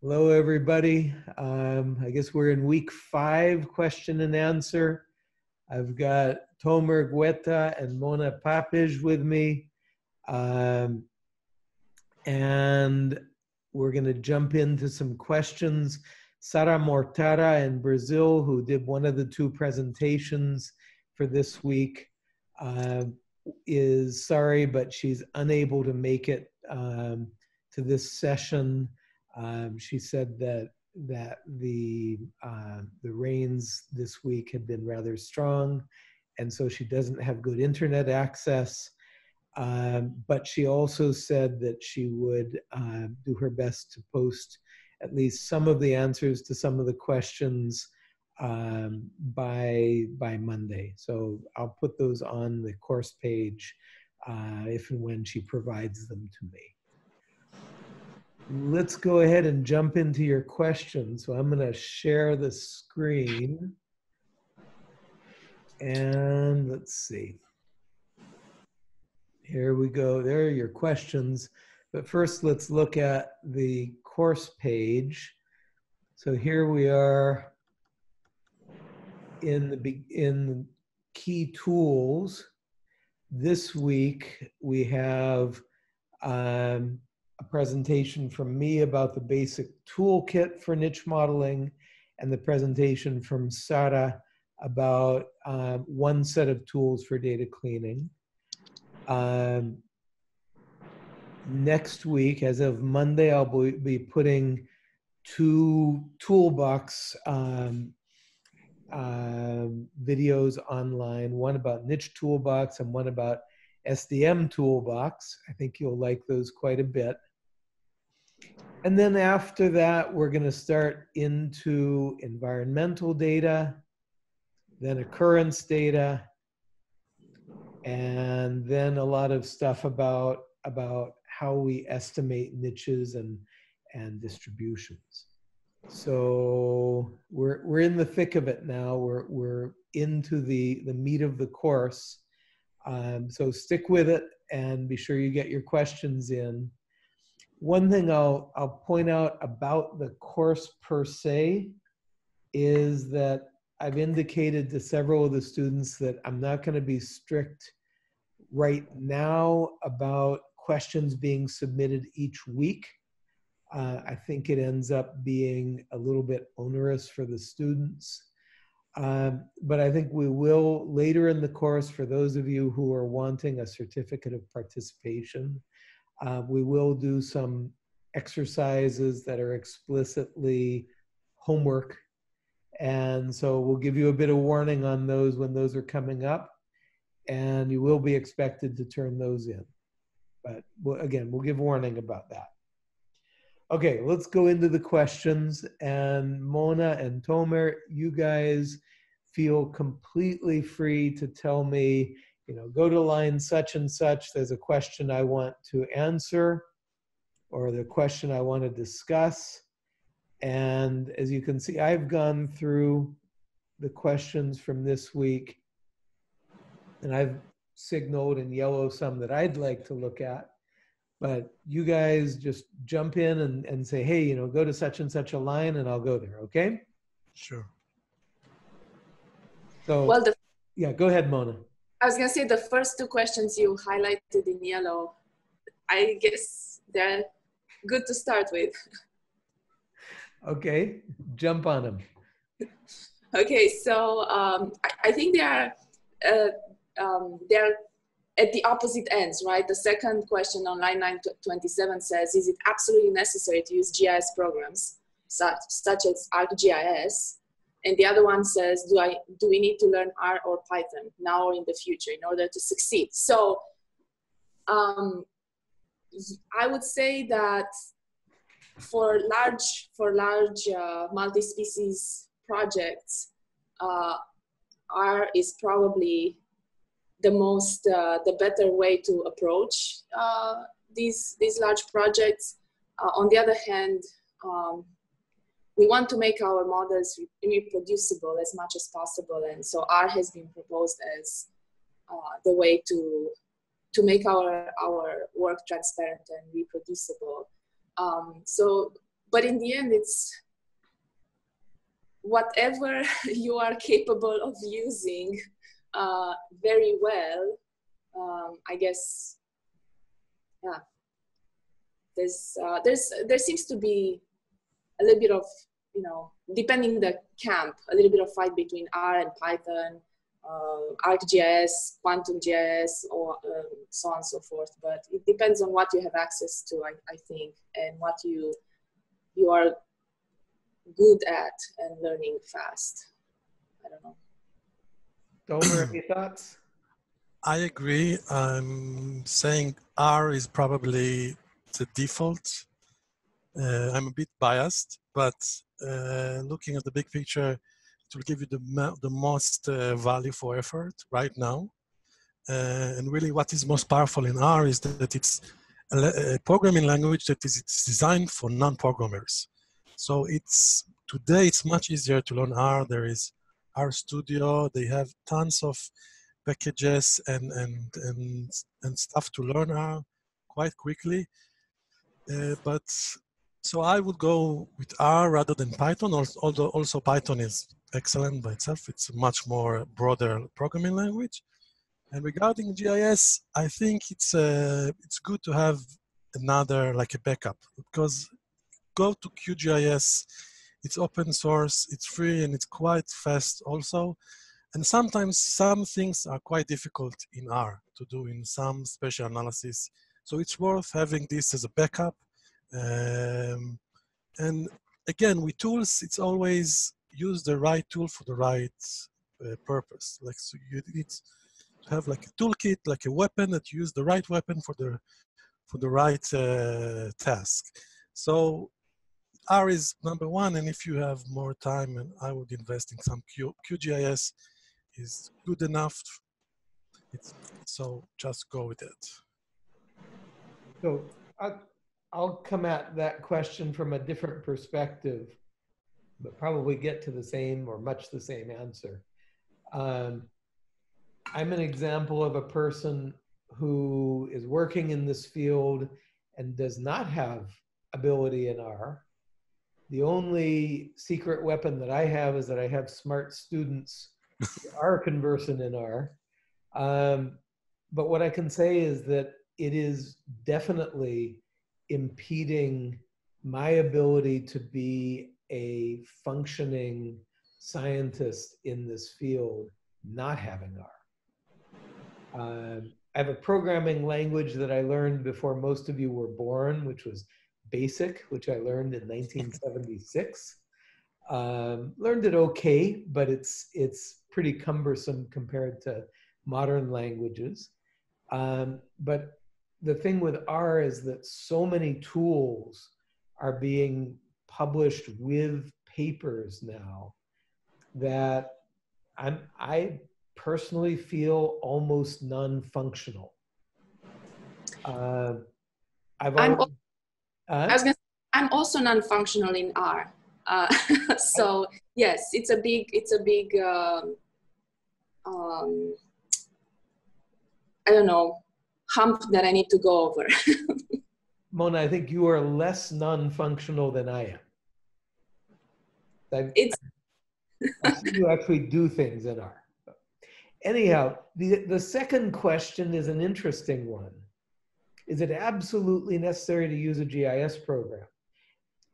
Hello, everybody. I guess we're in week 5, question and answer. I've got Tomer Gueta and Mona Pappage with me. And we're going to jump into some questions. Sara Mortara in Brazil, who did one of the 2 presentations for this week, is sorry, but she's unable to make it to this session. She said that the rains this week had been rather strong, and so she doesn't have good internet access. But she also said that she would do her best to post at least some of the answers to some of the questions by Monday. So I'll put those on the course page if and when she provides them to me. Let's go ahead and jump into your questions. So I'm going to share the screen. And let's see. Here we go. There are your questions. But first, let's look at the course page. So here we are in key tools. This week, we have a presentation from me about the basic toolkit for niche modeling, and the presentation from Sara about one set of tools for data cleaning. Next week, as of Monday, I'll be putting 2 toolbox videos online, one about Niche Toolbox and one about SDM Toolbox. I think you'll like those quite a bit. And then after that, we're going to start into environmental data, then occurrence data, and then a lot of stuff about how we estimate niches and distributions. So we're in the thick of it now. We're into the meat of the course. So stick with it and be sure you get your questions in. One thing I'll point out about the course per se is that I've indicated to several of the students that I'm not going to be strict right now about questions being submitted each week. I think it ends up being a little bit onerous for the students. But I think we will later in the course, for those of you who are wanting a certificate of participation, we will do some exercises that are explicitly homework. And so we'll give you a bit of warning on those when those are coming up, and you will be expected to turn those in. But again, we'll give warning about that. Okay, let's go into the questions, and Mona and Tomer, you guys feel completely free to tell me, you know, go to line such and such, there's a question I want to answer, or the question I want to discuss. And as you can see, I've gone through the questions from this week, and I've signaled in yellow some that I'd like to look at. But you guys just jump in and say, hey, you know, go to such and such a line, and I'll go there, okay? Sure. So, well, yeah, go ahead, Mona. I was going to say the first 2 questions you highlighted in yellow, I guess they're good to start with. Okay, jump on them. Okay, so I think they are at the opposite ends, right? The second question on line 927 says, is it absolutely necessary to use GIS programs such as ArcGIS? And the other one says, do we need to learn R or Python now or in the future in order to succeed? So I would say that for large multi-species projects, R is probably the better way to approach these large projects. On the other hand, we want to make our models reproducible as much as possible, and so R has been proposed as the way to make our work transparent and reproducible. So But in the end, it's whatever you are capable of using very well, I guess. Yeah, there seems to be a little bit of, you know, depending the camp, a little bit of fight between R and Python, ArcGIS, QuantumGIS, or so on and so forth. But it depends on what you have access to, I think, and what you are good at and learning fast. I don't know. Tomer, any thoughts? I agree. I'm saying R is probably the default. I'm a bit biased, but looking at the big picture, it will give you the most value for effort right now. And really what is most powerful in R is that it's a programming language that is designed for non-programmers. So it's today it's much easier to learn R. There is RStudio. They have tons of packages and stuff to learn R quite quickly. But so I would go with R rather than Python, although also Python is excellent by itself. It's a much more broader programming language. And regarding GIS, I think it's good to have another, like a backup, because go to QGIS, it's open source, it's free, and it's quite fast also. And sometimes some things are quite difficult in R to do in some spatial analysis. So it's worth having this as a backup. And again, with tools, it's always use the right tool for the right purpose. Like, so you need to have like a toolkit, like a weapon, that you use the right weapon for the right task. So R is number one, and if you have more time, and I would invest in some QGIS is good enough. So just go with it. So I'll come at that question from a different perspective, but probably get to the same or much the same answer. I'm an example of a person who is working in this field and does not have ability in R. The only secret weapon that I have is that I have smart students who are conversant in R. But what I can say is that it is definitely impeding my ability to be a functioning scientist in this field, not having R. I have a programming language that I learned before most of you were born, which was BASIC, which I learned in 1976. Learned it okay, but it's pretty cumbersome compared to modern languages. But the thing with R is that so many tools are being published with papers now that I personally feel almost non-functional. I'm also non-functional in R. So yes, it's a big, I don't know, hump that I need to go over. Mona, I think you are less non-functional than I am. I see you actually do things in R. Anyhow, the second question is an interesting one. Is it absolutely necessary to use a GIS program?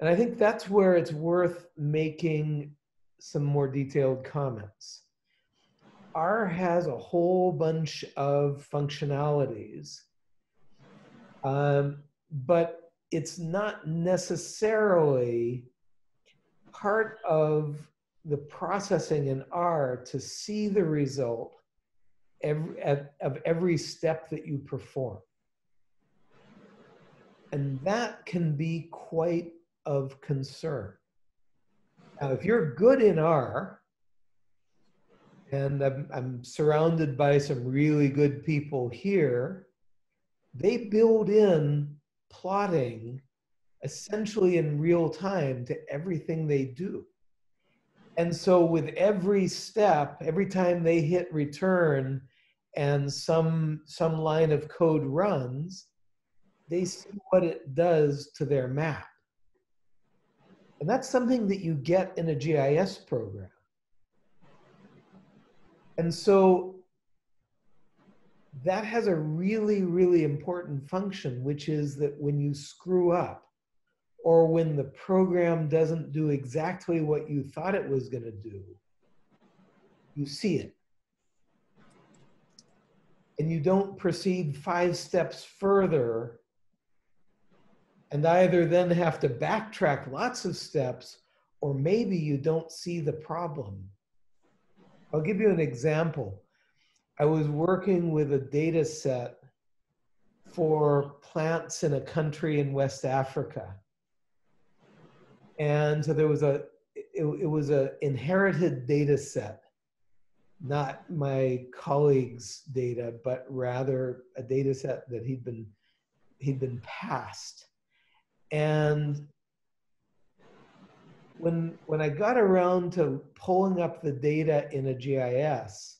And I think that's where it's worth making some more detailed comments. R has a whole bunch of functionalities, but it's not necessarily part of the processing in R to see the result of every step that you perform. And that can be quite of concern. Now, if you're good in R, and I'm surrounded by some really good people here, they build in plotting essentially in real time to everything they do. And so with every step, every time they hit return and some line of code runs, they see what it does to their map. And that's something that you get in a GIS program. And so that has a really, really important function, which is that when you screw up or when the program doesn't do exactly what you thought it was going to do, you see it. And you don't proceed 5 steps further and either then have to backtrack lots of steps, or maybe you don't see the problem. I'll give you an example. I was working with a data set for plants in a country in West Africa. And so there was a, it was an inherited data set, not my colleague's data, but rather a data set that he'd been passed. And when I got around to pulling up the data in a GIS,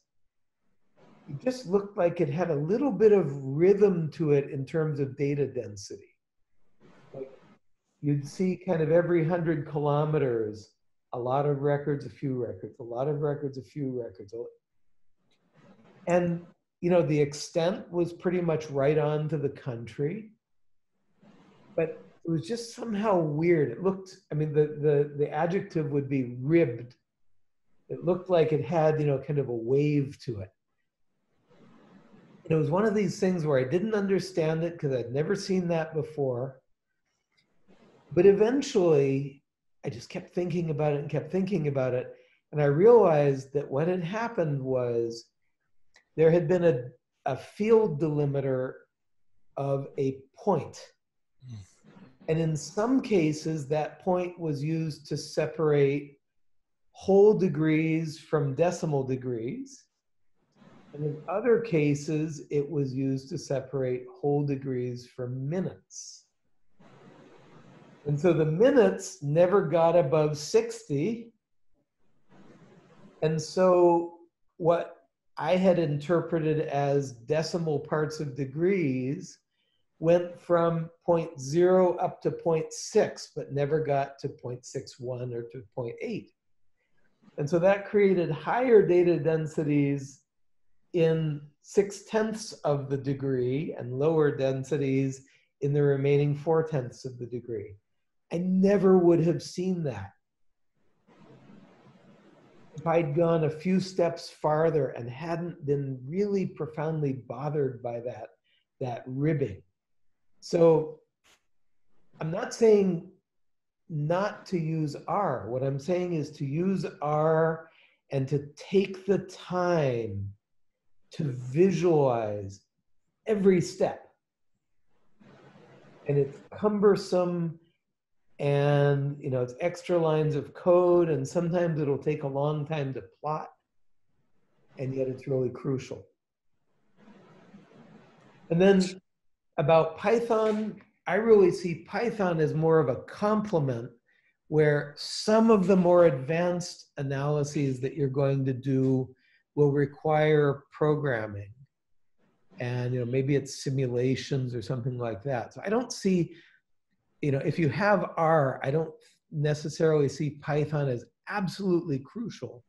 it just looked like it had a little bit of rhythm to it in terms of data density. Like you'd see kind of every 100 kilometers, a lot of records, a few records, a lot of records, a few records. And you know, the extent was pretty much right on to the country, but it was just somehow weird. It looked, I mean, the adjective would be ribbed. It looked like it had, you know, kind of a wave to it. And it was one of these things where I didn't understand it because I'd never seen that before. But eventually, I just kept thinking about it and kept thinking about it. And I realized that what had happened was there had been a field delimiter of a point. And in some cases, that point was used to separate whole degrees from decimal degrees. And in other cases, it was used to separate whole degrees from minutes. And so the minutes never got above 60. And so what I had interpreted as decimal parts of degrees went from 0.0 up to 0.6, but never got to 0.61 or to 0.8. And so that created higher data densities in 0.6 of the degree and lower densities in the remaining 0.4 of the degree. I never would have seen that if I'd gone a few steps farther and hadn't been really profoundly bothered by that ribbing. So I'm not saying not to use R. What I'm saying is to use R and to take the time to visualize every step. And it's cumbersome and, you know, it's extra lines of code and sometimes it'll take a long time to plot, and yet it's really crucial. And then about Python, I really see Python as more of a complement where some of the more advanced analyses that you're going to do will require programming. And you know, maybe it's simulations or something like that. So I don't see, you know, if you have R, I don't necessarily see Python as absolutely crucial,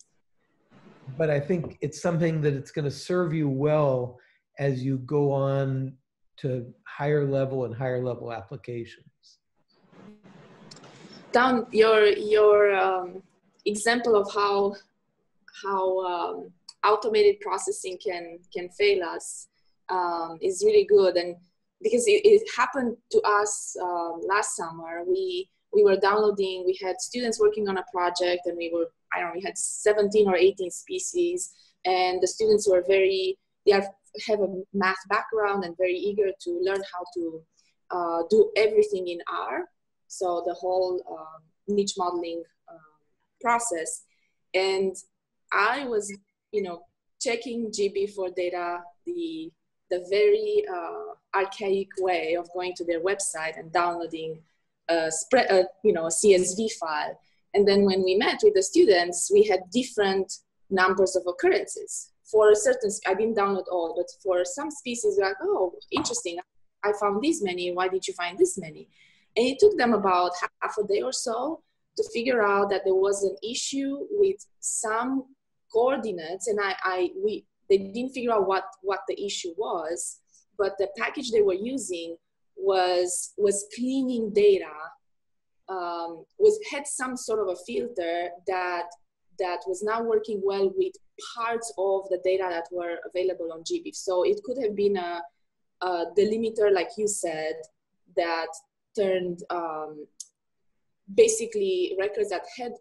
but I think it's something that it's going to serve you well as you go on to higher level and higher level applications. Dan, your example of how automated processing can fail us is really good, and because it happened to us last summer. We were downloading. We had students working on a project, and we were, I don't know, we had 17 or 18 species, and the students were have a math background and very eager to learn how to do everything in R, so the whole niche modeling process. And I was, you know, checking GB for data the very archaic way of going to their website and downloading a CSV file. And then when we met with the students, we had different numbers of occurrences. For a certain, I didn't download all, but for some species, we're like, oh, interesting. I found this many. Why did you find this many? And it took them about half a day or so to figure out that there was an issue with some coordinates, and they didn't figure out what the issue was, but the package they were using was cleaning data, had some sort of a filter that was not working well with parts of the data that were available on GBIF. So it could have been a delimiter, like you said, that turned basically records that had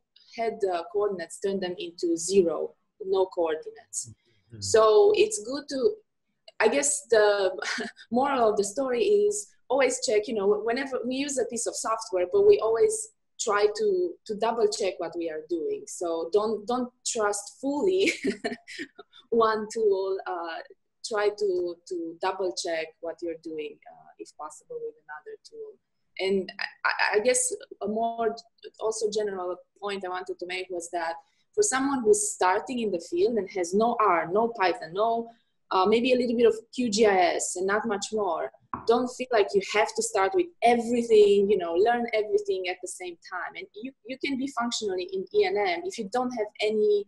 coordinates, turned them into zero, no coordinates. Mm-hmm. So it's good to, I guess the moral of the story is always check, whenever we use a piece of software, but we always try to double check what we are doing. So don't trust fully one tool. Try to double check what you're doing, if possible, with another tool. And I guess a more also general point I wanted to make was that for someone who's starting in the field and has no R, no Python, no maybe a little bit of QGIS and not much more, don't feel like you have to start with everything, learn everything at the same time. And you can be functionally in ENM if you don't have any,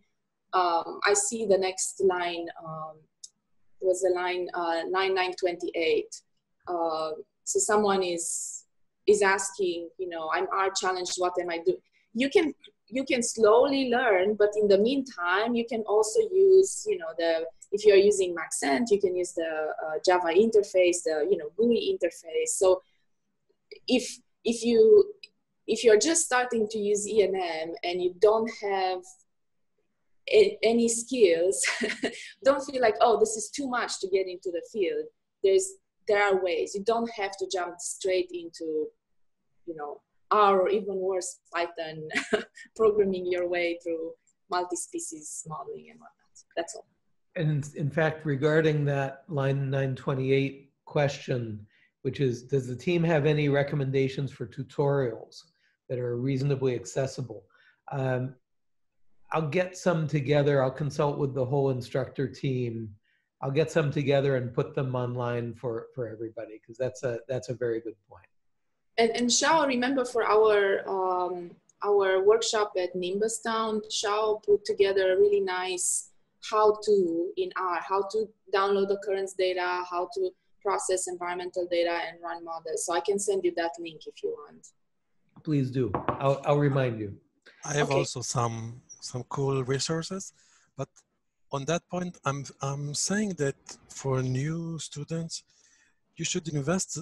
I see the next line, was the line 9928. So someone is asking, I'm R challenged, what am I doing? You can slowly learn, but in the meantime, you can also use, if you're using Maxent, you can use the Java interface, the GUI interface. So if you're just starting to use ENM and you don't have any skills, don't feel like, oh, this is too much to get into the field. There are ways. You don't have to jump straight into, R, or even worse, Python, programming your way through multi-species modeling and whatnot. That's all. And in fact, regarding that line 928 question, which is, does the team have any recommendations for tutorials that are reasonably accessible? I'll get some together. I'll consult with the whole instructor team. I'll get some together and put them online for everybody, because that's a very good point. And Shao, remember for our workshop at Nimbus Town, Shao put together a really nice how-to in R, how to download occurrence data, how to process environmental data and run models. So I can send you that link if you want. Please do. I'll remind you. I have also some cool resources, but on that point, I'm saying that for new students, you should invest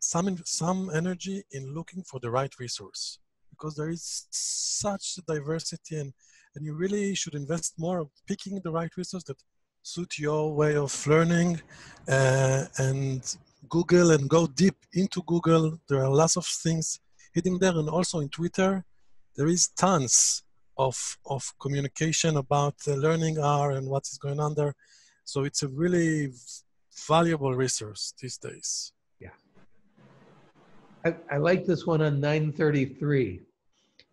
some energy in looking for the right resource, because there is such diversity, and you really should invest more of picking the right resource that suit your way of learning, and Google, and go deep into Google. There are lots of things hidden there, and also in Twitter, there is tons of communication about learning R and what is going on there. So it's a really valuable resource these days. Yeah. I like this one on 933.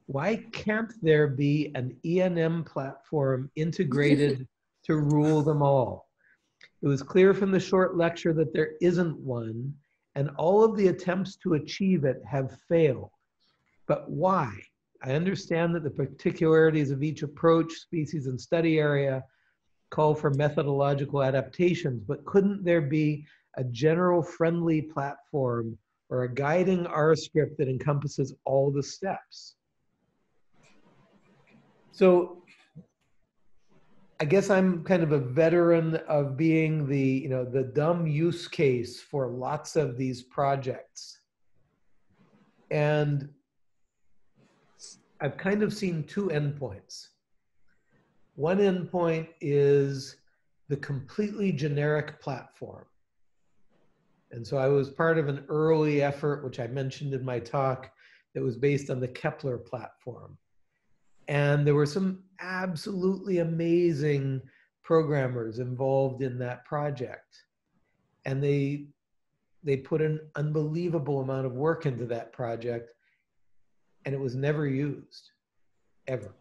Why can't there be an ENM platform integrated to rule them all? It was clear from the short lecture that there isn't one, and all of the attempts to achieve it have failed. But why? I understand that the particularities of each approach, species, and study area call for methodological adaptations, but couldn't there be a general friendly platform or a guiding R script that encompasses all the steps? So I guess I'm kind of a veteran of being the, the dumb use case for lots of these projects. And I've kind of seen two endpoints. One endpoint is the completely generic platform. And so I was part of an early effort, which I mentioned in my talk, that was based on the Kepler platform. And there were some absolutely amazing programmers involved in that project. And they put an unbelievable amount of work into that project, and it was never used, ever.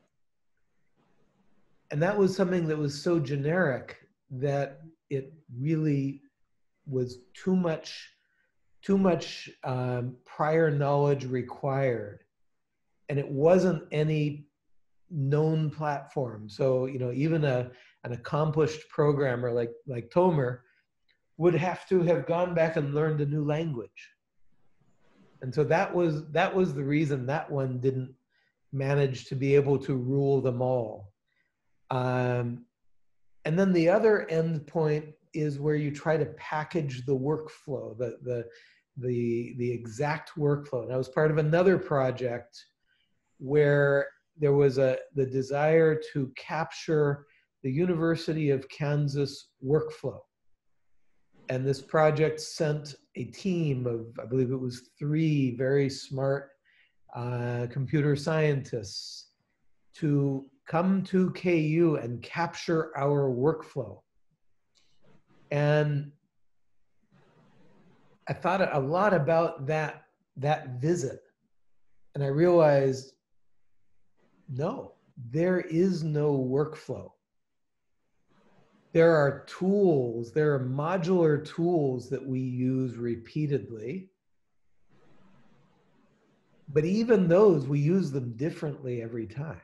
And that was something that was so generic that it really was too much prior knowledge required and it wasn't any known platform. So, you know, even an accomplished programmer like Tomer would have to have gone back and learned a new language. And so that was the reason that one didn't manage to be able to rule them all. And then the other end point is where you try to package the workflow, the exact workflow. And I was part of another project where there was the desire to capture the University of Kansas workflow. And this project sent a team of, I believe it was 3 very smart computer scientists to come to KU and capture our workflow. And I thought a lot about that visit. And I realized, no, there is no workflow. There are tools, there are modular tools that we use repeatedly. But even those, we use them differently every time.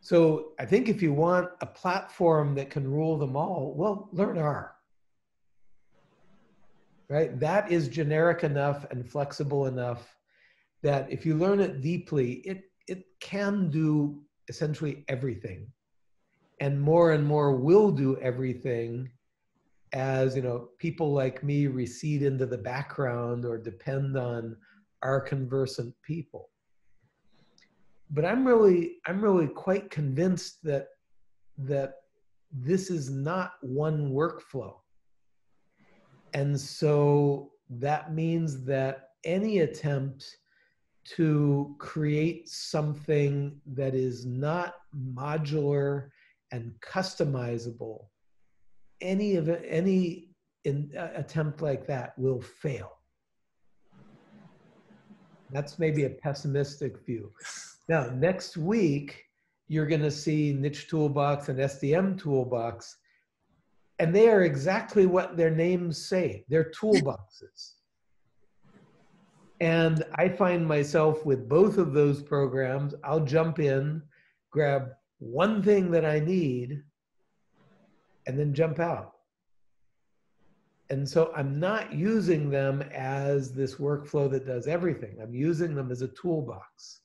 So I think if you want a platform that can rule them all, well, learn R. Right? That is generic enough and flexible enough that if you learn it deeply, it can do essentially everything. And more will do everything as, you know, people like me recede into the background or depend on our conversant people. But I'm really quite convinced that this is not one workflow. And so that means that any attempt to create something that is not modular and customizable, any attempt like that will fail. That's maybe a pessimistic view. Now, next week, you're gonna see Niche Toolbox and SDM Toolbox, and they are exactly what their names say. They're toolboxes. And I find myself with both of those programs, I'll jump in, grab one thing that I need, and then jump out. And so I'm not using them as this workflow that does everything. I'm using them as a toolbox.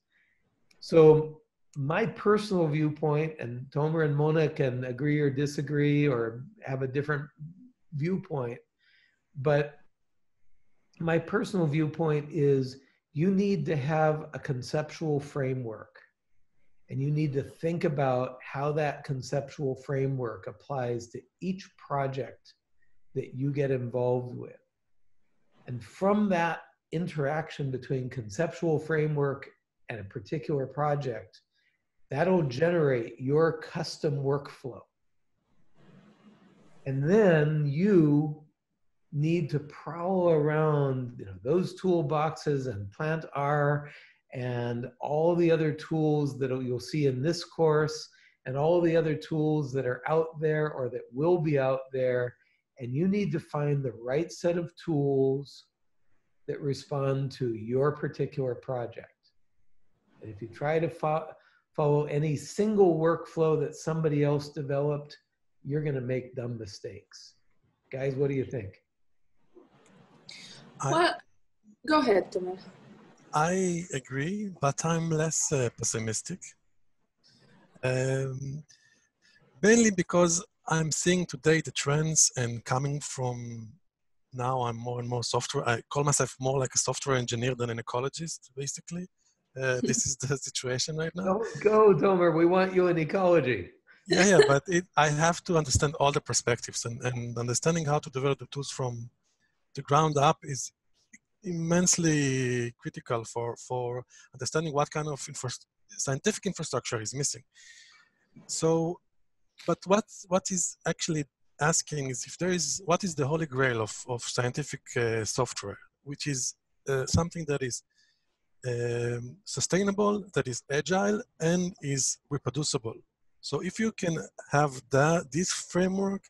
So my personal viewpoint, and Tomer and Mona can agree or disagree or have a different viewpoint, but my personal viewpoint is you need to have a conceptual framework. And you need to think about how that conceptual framework applies to each project that you get involved with. And from that interaction between conceptual framework and a particular project, that'll generate your custom workflow. And then you need to prowl around, you know, those toolboxes and plant R and all the other tools that you'll see in this course and all the other tools that are out there or that will be out there. And you need to find the right set of tools that respond to your particular project. And if you try to follow any single workflow that somebody else developed, you're gonna make dumb mistakes. Guys, what do you think? Well, go ahead, Tomer. I agree, but I'm less pessimistic. Mainly because I'm seeing today the trends, and coming from now I'm more and more software. I call myself more like a software engineer than an ecologist, basically. This is the situation right now. Don't go, Tomer. We want you in ecology. Yeah, but I have to understand all the perspectives, and understanding how to develop the tools from the ground up is immensely critical for understanding what kind of scientific infrastructure is missing. So, but what is actually asking is if there is, what is the holy grail of scientific software, which is something that is sustainable, that is agile, and is reproducible. So if you can have this framework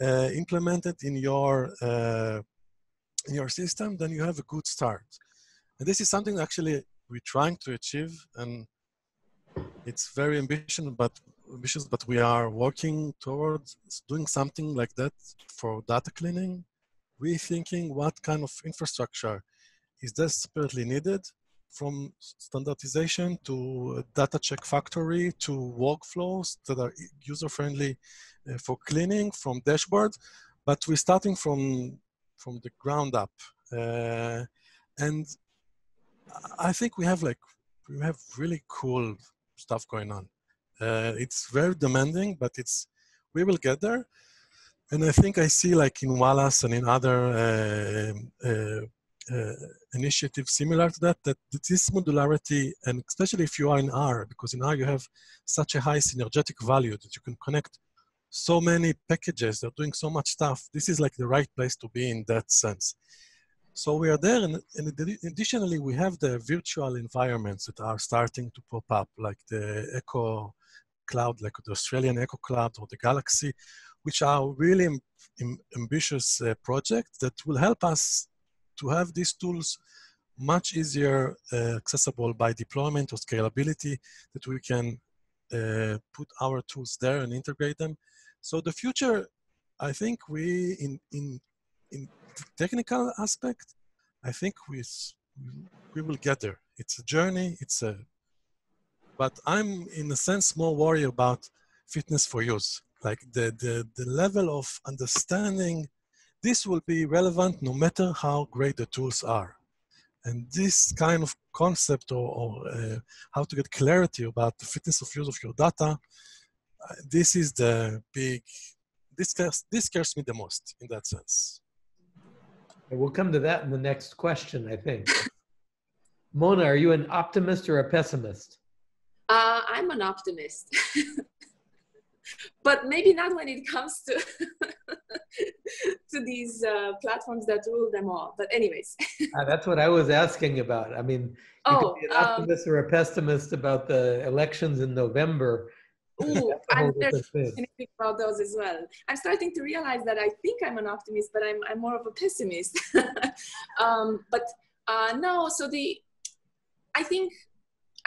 implemented in your system, then you have a good start. And this is something actually we're trying to achieve, and it's very ambitious, but we are working towards doing something like that for data cleaning. We're thinking what kind of infrastructure is desperately needed, from standardization to data check factory to workflows that are user-friendly for cleaning, from dashboard, but we're starting from the ground up. And I think we have really cool stuff going on. It's very demanding, but we will get there. And I think I see, like in Wallace and in other initiatives similar to that, that this modularity, and especially if you are in R, because in R you have such a high synergetic value that you can connect so many packages, they're doing so much stuff. This is like the right place to be in that sense. So we are there, and additionally we have the virtual environments that are starting to pop up, like the Echo Cloud, like the Australian Echo Cloud or the Galaxy, which are really ambitious projects that will help us to have these tools much easier accessible by deployment or scalability, that we can put our tools there and integrate them. So the future, I think we, in the technical aspect, I think we will get there. It's a journey, but I'm in a sense more worried about fitness for use. Like the level of understanding, this will be relevant no matter how great the tools are. And this kind of concept or how to get clarity about the fitness of use of your data, this is the big, this scares me the most in that sense. And we'll come to that in the next question, I think. Mona, are you an optimist or a pessimist? I'm an optimist. But maybe not when it comes to to these platforms that rule them all. But anyways, that's what I was asking about. I mean, you could be an optimist or a pessimist about the elections in November. Ooh, I'm very optimistic about those as well. I'm starting to realize that I think I'm an optimist, but I'm more of a pessimist.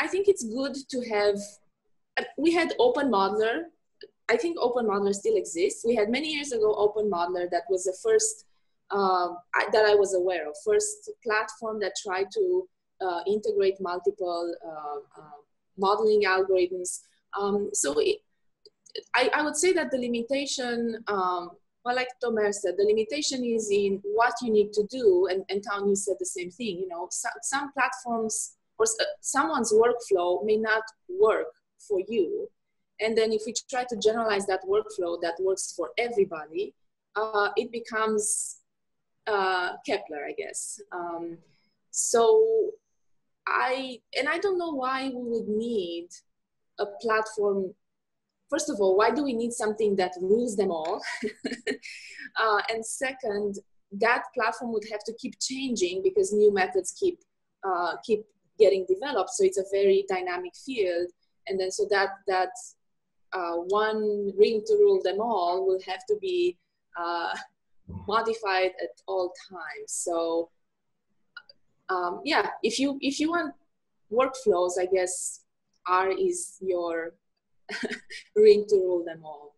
I think it's good to have. We had Open Modeler. I think Open Modeler still exists. We had many years ago Open Modeler, that was the first that I was aware of, first platform that tried to integrate multiple modeling algorithms. So I would say that the limitation, well, like Tomer said, the limitation is in what you need to do, and Tony said the same thing. You know, some platforms or someone's workflow may not work for you. And then if we try to generalize that workflow that works for everybody, it becomes Kepler, I guess. So I don't know why we would need a platform. First of all, why do we need something that rules them all? And second, that platform would have to keep changing because new methods keep getting developed. So it's a very dynamic field. And then so that one ring to rule them all will have to be modified at all times. So yeah, if you want workflows, I guess R is your ring to rule them all.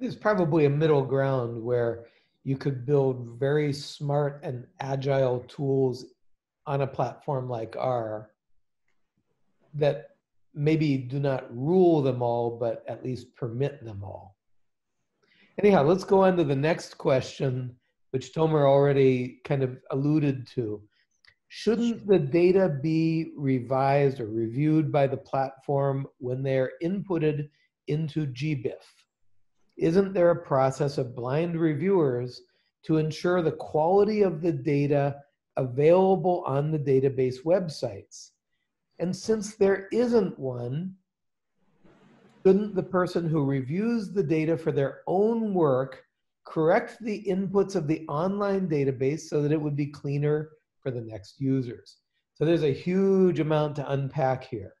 There's probably a middle ground where you could build very smart and agile tools on a platform like R that maybe do not rule them all, but at least permit them all. Anyhow, let's go on to the next question, which Tomer already kind of alluded to. Shouldn't the data be revised or reviewed by the platform when they're inputted into GBIF? Isn't there a process of blind reviewers to ensure the quality of the data available on the database websites? And since there isn't one, shouldn't the person who reviews the data for their own work correct the inputs of the online database so that it would be cleaner for the next users? So there's a huge amount to unpack here.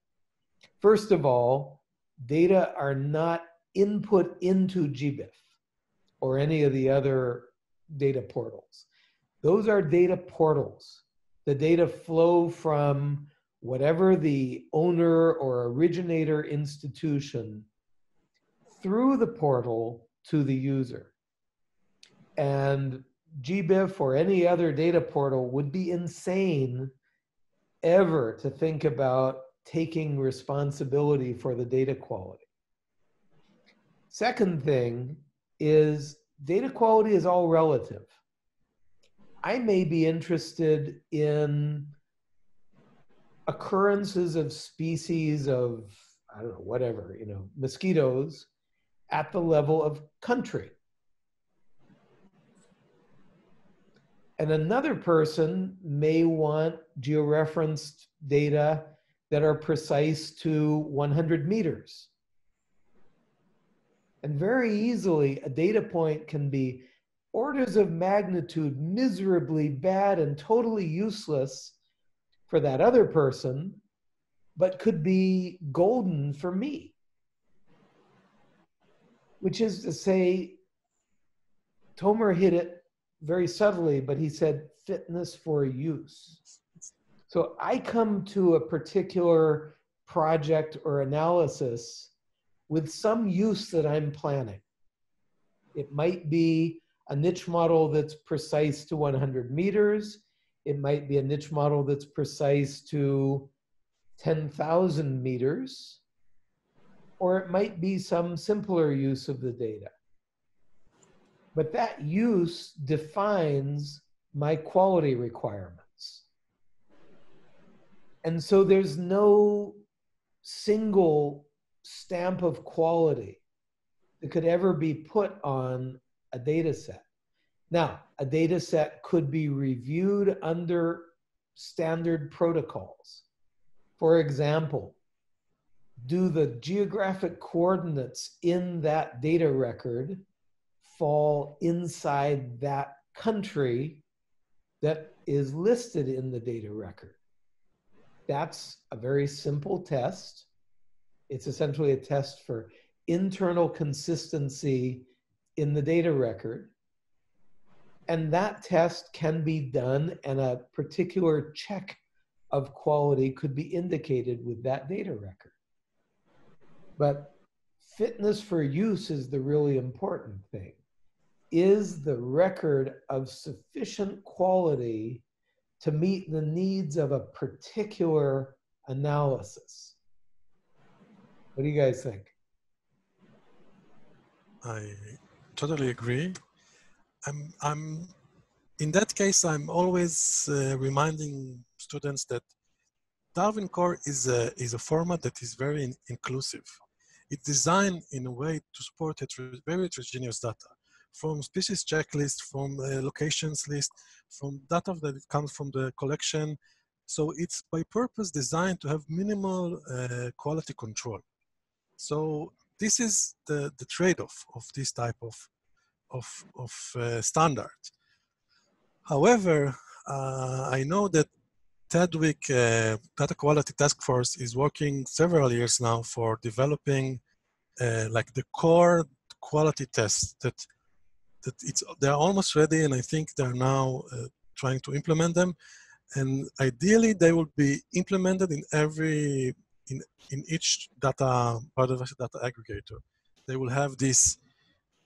First of all, data are not input into GBIF or any of the other data portals. Those are data portals. the data flow from whatever the owner or originator institution through the portal to the user. And GBIF or any other data portal would be insane ever to think about taking responsibility for the data quality. Second thing is data quality is all relative. I may be interested in occurrences of species of, I don't know, whatever, you know, mosquitoes at the level of country. And another person may want georeferenced data that are precise to 100 meters. And very easily, a data point can be orders of magnitude miserably bad and totally useless for that other person, but could be golden for me. Which is to say, Tomer hit it very subtly, but he said fitness for use. So I come to a particular project or analysis with some use that I'm planning. It might be a niche model that's precise to 100 meters. It might be a niche model that's precise to 10,000 meters. Or it might be some simpler use of the data. But that use defines my quality requirements. And so there's no single stamp of quality that could ever be put on a data set. Now, a data set could be reviewed under standard protocols. For example, do the geographic coordinates in that data record fall inside that country that is listed in the data record? That's a very simple test. It's essentially a test for internal consistency in the data record. And that test can be done, and a particular check of quality could be indicated with that data record. But fitness for use is the really important thing. Is the record of sufficient quality to meet the needs of a particular analysis? What do you guys think? I totally agree. I'm in that case, I'm always reminding students that Darwin Core is a format that is very inclusive. It's designed in a way to support very heterogeneous data, from species checklist, from locations list, from data that comes from the collection. So it's by purpose designed to have minimal quality control. So this is the trade-off of this type of standard. However, I know that Tedwick Data Quality Task Force is working several years now for developing like the core quality tests that they're almost ready, and I think they're now trying to implement them. And ideally, they will be implemented in each data aggregator. They will have these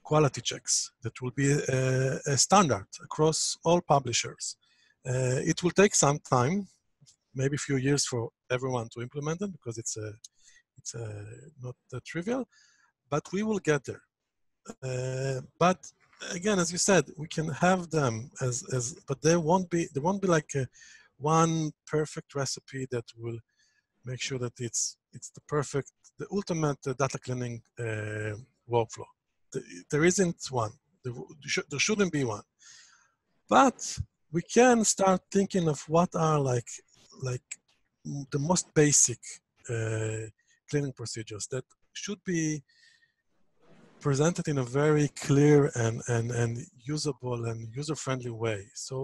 quality checks that will be a standard across all publishers. It will take some time, maybe a few years, for everyone to implement them, because it's not trivial, but we will get there. But again, as you said, we can have them but they won't be like one perfect recipe that will make sure that it's the ultimate data cleaning workflow. There isn't one. There shouldn't be one. But we can start thinking of what are like the most basic cleaning procedures that should be presented in a very clear and usable and user-friendly way. So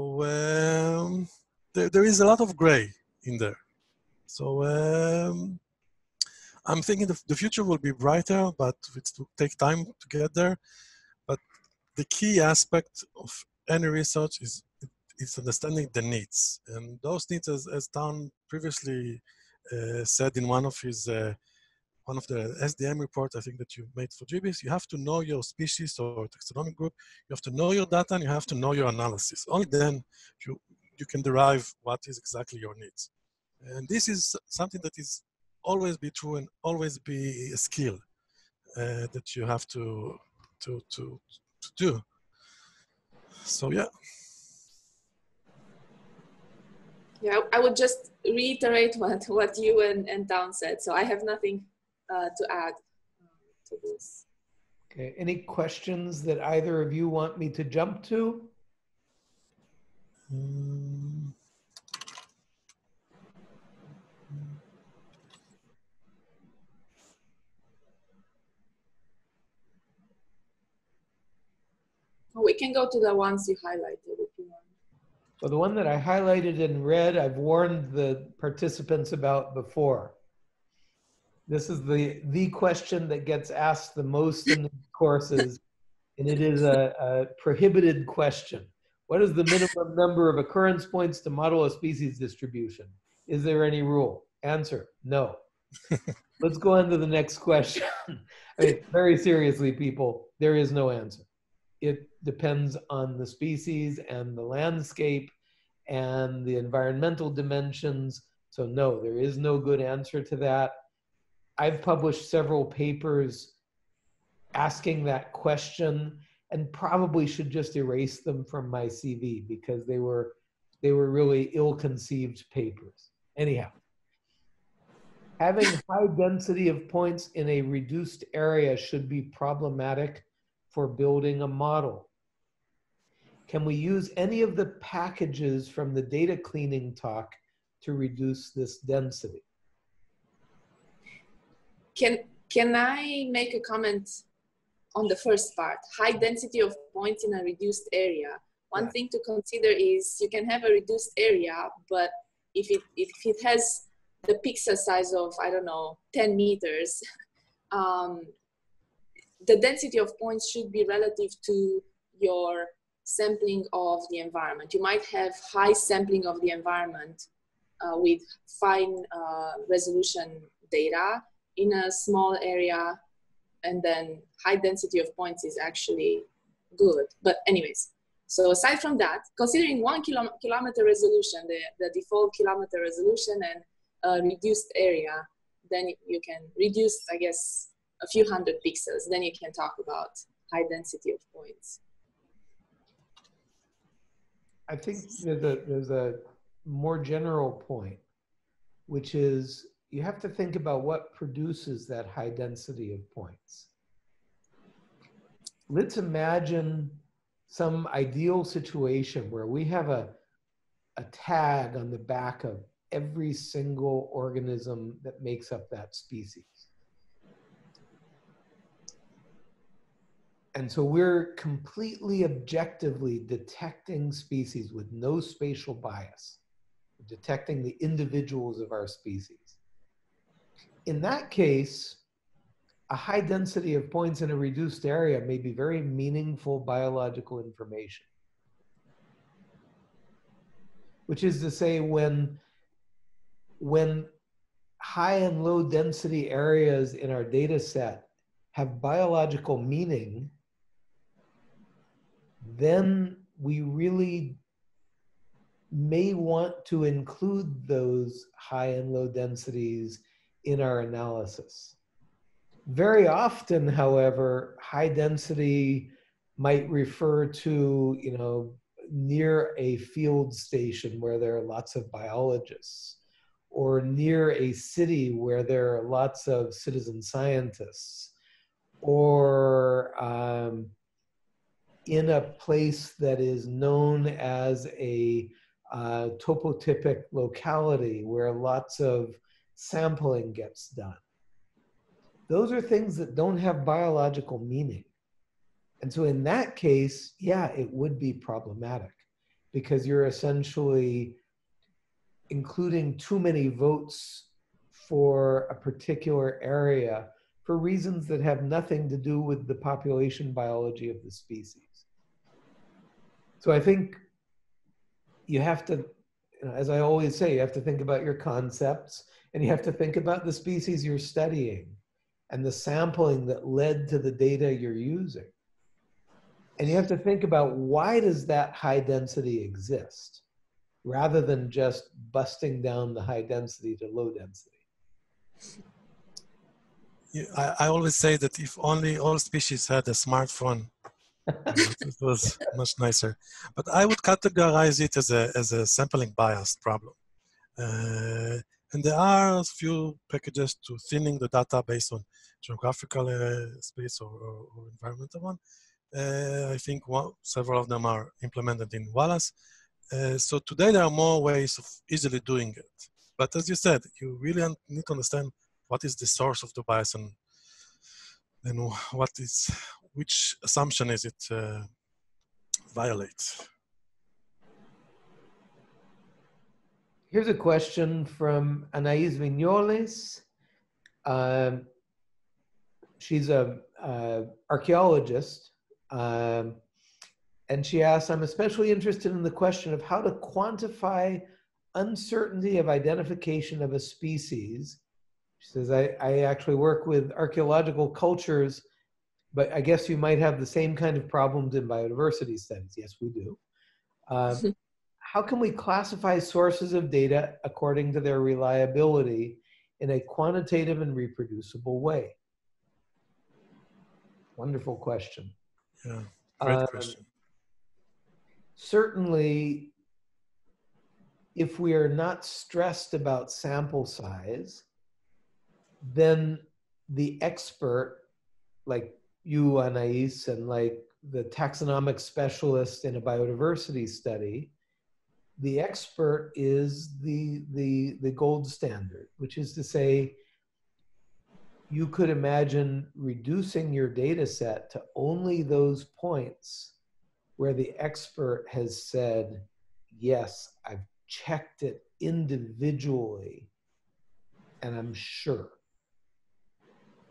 there is a lot of gray in there. So I'm thinking the future will be brighter, but it will take time to get there. But the key aspect of any research is it's understanding the needs. And those needs, as Tom previously said in one of the SDM reports, I think that you made for GBIS, you have to know your species or taxonomic group, you have to know your data, and you have to know your analysis. Only then you can derive what is exactly your needs. And this is something that is always be true and always be a skill that you have to do. So yeah. Yeah, I would just reiterate what you and Dawn said. So I have nothing to add to this. Okay, any questions that either of you want me to jump to? We can go to the ones you highlighted if you want. Well, the one that I highlighted in red, I've warned the participants about before. This is the question that gets asked the most in the courses, and it is a prohibited question. What is the minimum number of occurrence points to model a species distribution? Is there any rule? Answer, no. Let's go on to the next question. I mean, very seriously, people, there is no answer. It depends on the species and the landscape and the environmental dimensions. So no, there is no good answer to that. I've published several papers asking that question and probably should just erase them from my CV because they were really ill-conceived papers. Anyhow, having high density of points in a reduced area should be problematic for building a model. Can we use any of the packages from the data cleaning talk to reduce this density? Can I make a comment on the first part? High density of points in a reduced area. One thing to consider is you can have a reduced area, but if it has the pixel size of, I don't know, 10 meters, the density of points should be relative to your sampling of the environment. You might have high sampling of the environment with fine resolution data in a small area, and then high density of points is actually good. But anyways, so aside from that, considering 1 kilometer resolution, the default kilometer resolution and reduced area, then you can reduce, I guess, a few hundred pixels, then you can talk about high density of points. I think there's a more general point, which is you have to think about what produces that high density of points. Let's imagine some ideal situation where we have a tag on the back of every single organism that makes up that species. And so we're completely objectively detecting species with no spatial bias, detecting the individuals of our species. In that case, a high density of points in a reduced area may be very meaningful biological information. Which is to say, when high and low density areas in our data set have biological meaning, then we really may want to include those high and low densities in our analysis. Very often, however, high density might refer to, you know, near a field station where there are lots of biologists, or near a city where there are lots of citizen scientists, or in a place that is known as a topotypic locality where lots of sampling gets done. Those are things that don't have biological meaning. And so in that case, yeah, it would be problematic because you're essentially including too many votes for a particular area for reasons that have nothing to do with the population biology of the species. So I think you have to, as I always say, you have to think about your concepts, and you have to think about the species you're studying and the sampling that led to the data you're using. And you have to think about, why does that high density exist, rather than just busting down the high density to low density. Yeah, I always say that if only all species had a smartphone, it was much nicer. But I would categorize it as a sampling bias problem. And there are a few packages to thinning the data based on geographical space or environmental one. I think several of them are implemented in Wallace. So today there are more ways of easily doing it. But as you said, you really need to understand what is the source of the bias, and what is, which assumption is it violates. Here's a question from Anais Vignoles. She's an archaeologist. And she asks, I'm especially interested in the question of how to quantify uncertainty of identification of a species. She says, I actually work with archaeological cultures, but I guess you might have the same kind of problems in biodiversity studies. Yes, we do. How can we classify sources of data according to their reliability in a quantitative and reproducible way? Wonderful question. Yeah, great question. Certainly, if we are not stressed about sample size, then the expert, like you, Anais, and like the taxonomic specialist in a biodiversity study, the expert is the gold standard, which is to say, you could imagine reducing your data set to only those points where the expert has said, yes, I've checked it individually and I'm sure.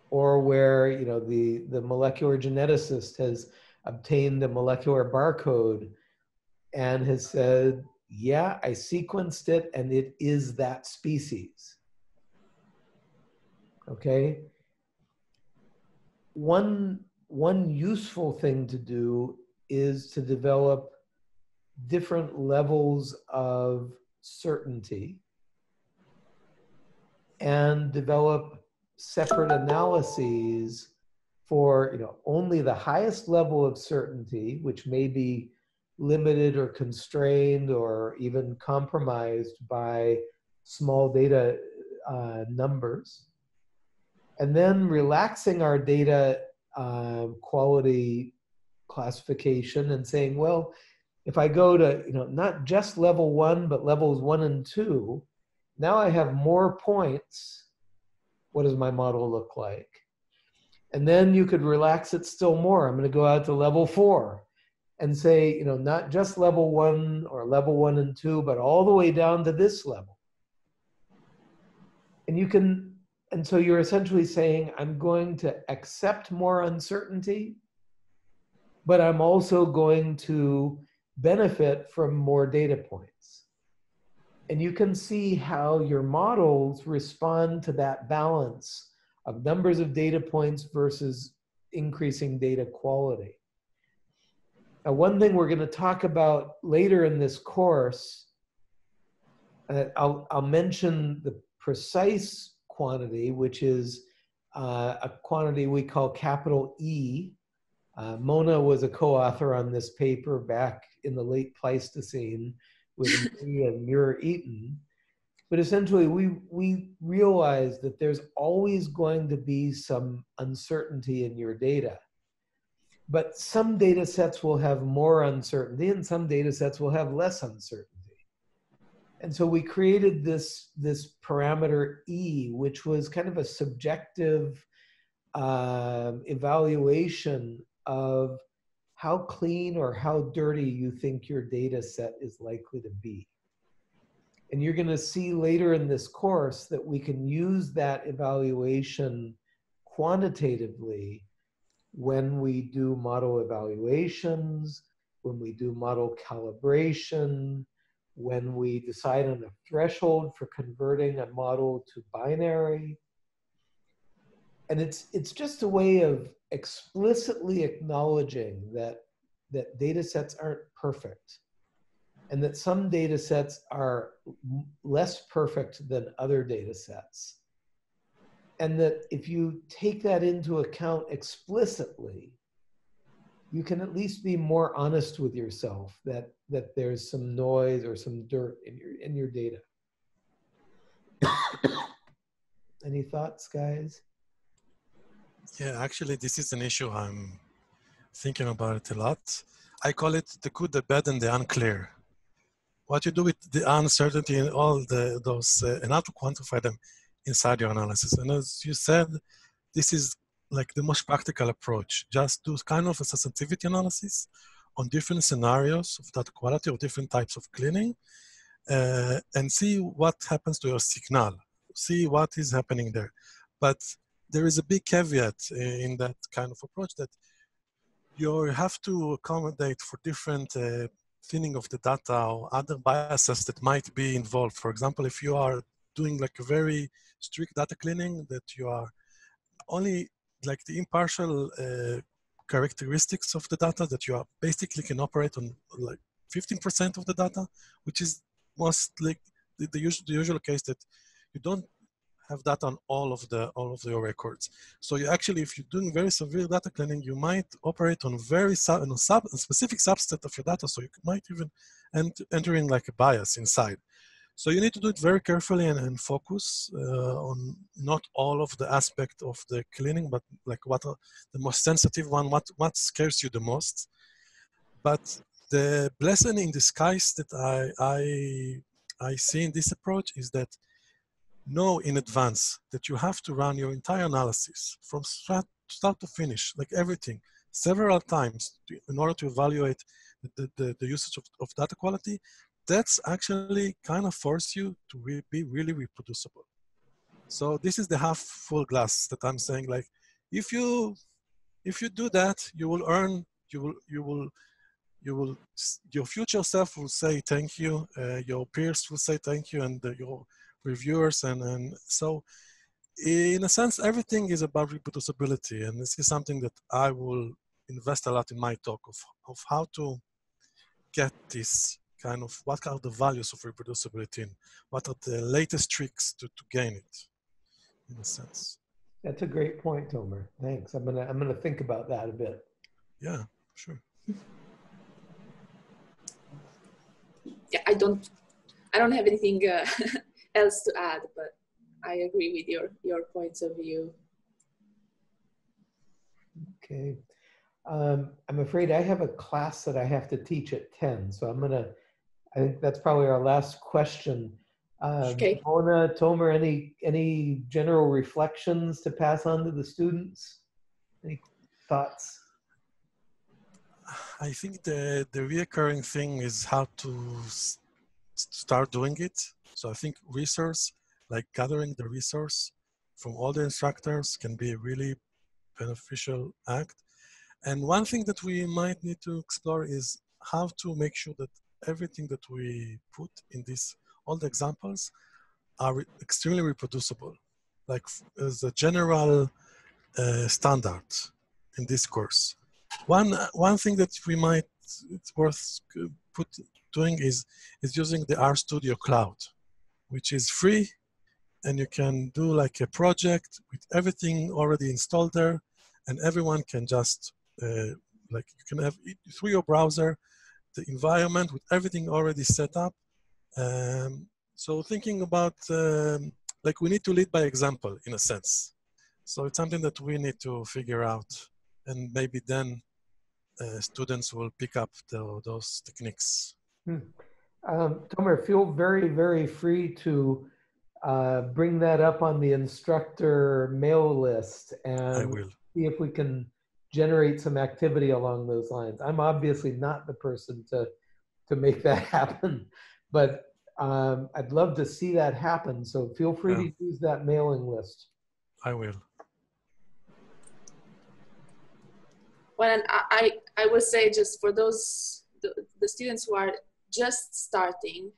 Or where, you know, the molecular geneticist has obtained a molecular barcode and has said, yeah, I sequenced it and it is that species. Okay? One useful thing to do is to develop different levels of certainty and develop separate analyses for, you know, only the highest level of certainty, which may be limited or constrained or even compromised by small data numbers, and then relaxing our data quality classification and saying, well, if I go to, you know, not just level 1, but levels 1 and 2, now I have more points. What does my model look like? And then you could relax it still more. I'm going to go out to level 4 and say, you know, not just level 1 or level 1 and 2, but all the way down to this level. And you can, and so you're essentially saying, I'm going to accept more uncertainty, but I'm also going to benefit from more data points. And you can see how your models respond to that balance of numbers of data points versus increasing data quality. Now, one thing we're going to talk about later in this course, I'll mention the precise quantity, which is a quantity we call capital E. Mona was a co-author on this paper back in the late Pleistocene with me and Muir Eaton. But essentially, we realized that there's always going to be some uncertainty in your data. But some data sets will have more uncertainty and some data sets will have less uncertainty. And so we created this parameter E, which was kind of a subjective evaluation of how clean or how dirty you think your data set is likely to be. And you're going to see later in this course that we can use that evaluation quantitatively when we do model evaluations, when we do model calibration, when we decide on a threshold for converting a model to binary. And it's just a way of explicitly acknowledging that data sets aren't perfect, and that some data sets are less perfect than other data sets. And that if you take that into account explicitly, you can at least be more honest with yourself that there's some noise or some dirt in your data. Any thoughts, guys? Yeah, actually, this is an issue I'm thinking about it a lot. I call it the good, the bad, and the unclear. What you do with the uncertainty and all those, and how to quantify them inside your analysis. And as you said, this is like the most practical approach. Just do kind of a sensitivity analysis on different scenarios of that quality of different types of cleaning, and see what happens to your signal. See what is happening there. But there is a big caveat in that kind of approach that you have to accommodate for different thinning of the data or other biases that might be involved. For example, if you are doing like a very strict data cleaning, that you are only like the impartial characteristics of the data, that you are basically can operate on like 15% of the data, which is mostly the usual case that you don't have data on all of your records. So you actually, if you're doing very severe data cleaning, you might operate on a specific subset of your data. So you might even enter in like a bias inside. So you need to do it very carefully and focus on not all of the aspect of the cleaning, but like what are the most sensitive one, what scares you the most. But the blessing in disguise that I see in this approach is that know in advance that you have to run your entire analysis from start to finish, like everything, several times in order to evaluate the usage of data quality. That's actually kind of force you to be really reproducible. So this is the half full glass that I'm saying. Like, if you do that, you will earn. You will. Your future self will say thank you. Your peers will say thank you, and your reviewers and so in a sense everything is about reproducibility, and this is something that I will invest a lot in my talk of how to get this kind of what are the values of reproducibility and what are the latest tricks to gain it in a sense. That's a great point, Tomer. Thanks. I'm gonna think about that a bit. Yeah, sure. Yeah, I don't have anything else to add, but I agree with your points of view. Okay, I'm afraid I have a class that I have to teach at 10, so I think that's probably our last question. Okay. Mona, Tomer, any general reflections to pass on to the students? Any thoughts? I think the reoccurring thing is how to start doing it. So I think resource, like gathering the resource from all the instructors, can be a really beneficial act. And one thing that we might need to explore is how to make sure that everything that we put in this, all the examples are extremely reproducible, like as a general standard in this course. One thing that we might, it's worth doing is using the RStudio Cloud, which is free, and you can do like a project with everything already installed there, and everyone can just like you can have through your browser the environment with everything already set up. So thinking about like we need to lead by example in a sense. So it's something that we need to figure out, and maybe then students will pick up those techniques. Tomer, feel very, very free to bring that up on the instructor mail list, and see if we can generate some activity along those lines. I'm obviously not the person to make that happen, but I'd love to see that happen. So feel free to use that mailing list. I will. Well, and I will say, just for those the students who are just starting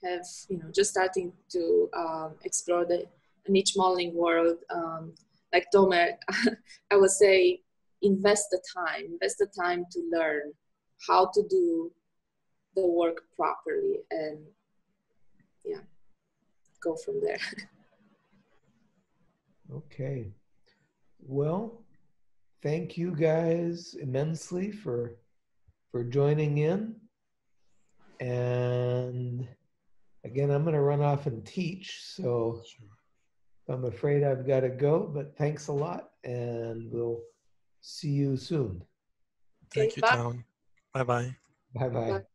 to explore the niche modeling world, like Tomer, I would say invest the time to learn how to do the work properly, and yeah, go from there. Okay, well, thank you guys immensely for joining in. And again, I'm going to run off and teach, so I'm afraid I've got to go, but thanks a lot, and we'll see you soon. Thank you, Tom. Bye-bye. Bye-bye.